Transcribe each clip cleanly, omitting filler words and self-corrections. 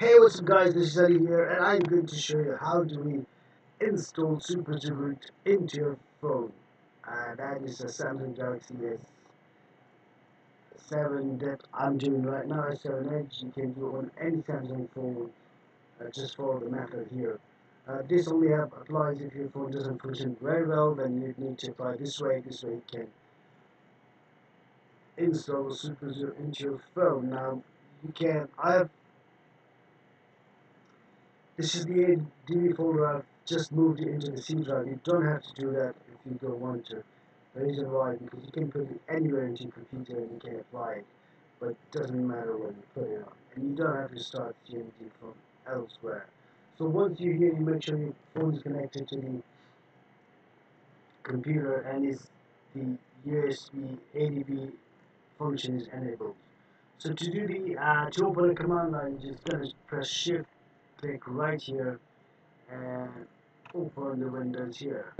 Hey, what's up guys, this is Ali here, and I'm going to show you how do we install SuperSu root into your phone. That is a Samsung Galaxy S7 that I'm doing right now, S7 Edge. You can do it on any Samsung phone, just follow the method here. This only applies if your phone doesn't function very well, then you need to apply this way you can install SuperSu into your phone. Now, this is the ADB folder. I've just moved it into the C drive. You don't have to do that if you don't want to. The reason why, because you can put it anywhere into your computer and you can apply it, but it doesn't matter when you put it on. And you don't have to start CMD from elsewhere. So once you're here, you make sure your phone is connected to the computer and is the USB ADB function is enabled. So to do to open a command line, you're just going to press Shift. Click right here and open the windows here.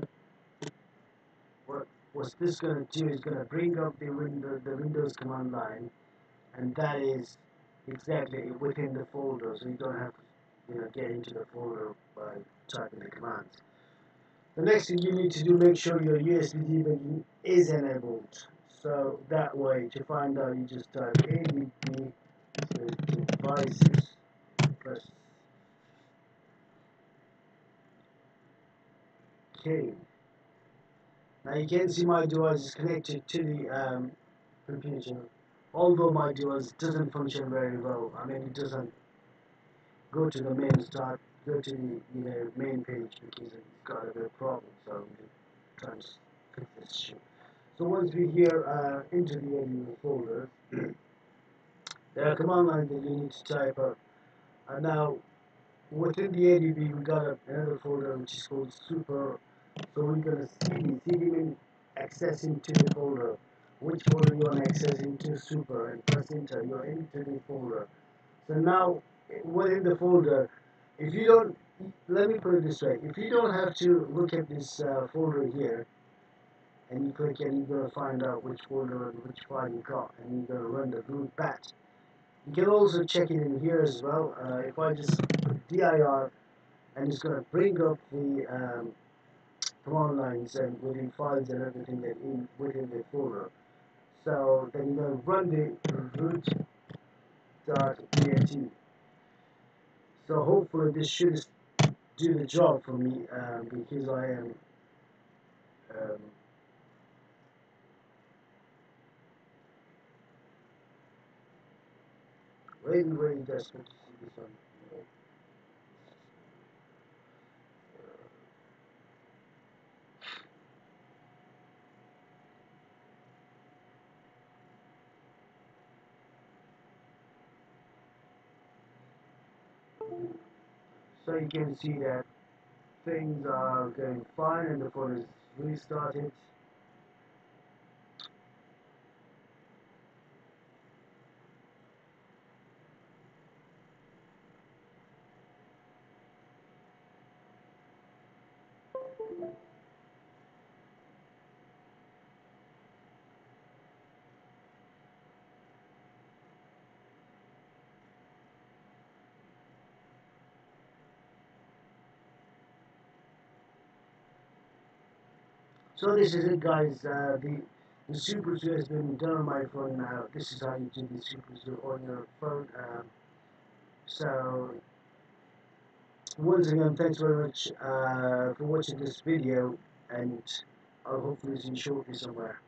What's this going to do is going to bring up the Windows command line, and that is exactly within the folder, so you don't have to get into the folder by typing the commands. The next thing you need to do, make sure your USB debugging is enabled. So that way, to find out, you just type adb devices, press OK. Now you can see my device is connected to the computer, although my device doesn't function very well. I mean, it doesn't go to the main start, go to the main page, because it's got a bit of problem. So I'm trying to fix this issue. So once we're here into the ADB folder, there are command lines that you need to type out. Now within the ADB, we got another folder which is called Super. So we're going to CD means accessing to the folder. Which folder you want to access into? Super, and press enter. You're into the folder. So now within the folder, if you don't, let me put it this way: if you don't have to look at this folder here, and you click and you're going to find out which folder and which file you got, and you're going to run the root.bat. You can also check it in here as well. If I just put dir, and it's going to bring up the command lines and within files and everything that in within the folder. So then you're going to run the root.bat. So hopefully this should do the job for me, because I am really, really desperate to see this one. So you can see that things are going fine and the phone is restarted. So this is it guys, the SuperSu has been done on my phone now. This is how you do the SuperSu on your phone. So once again, thanks very much for watching this video, and I'll hopefully see you shortly somewhere.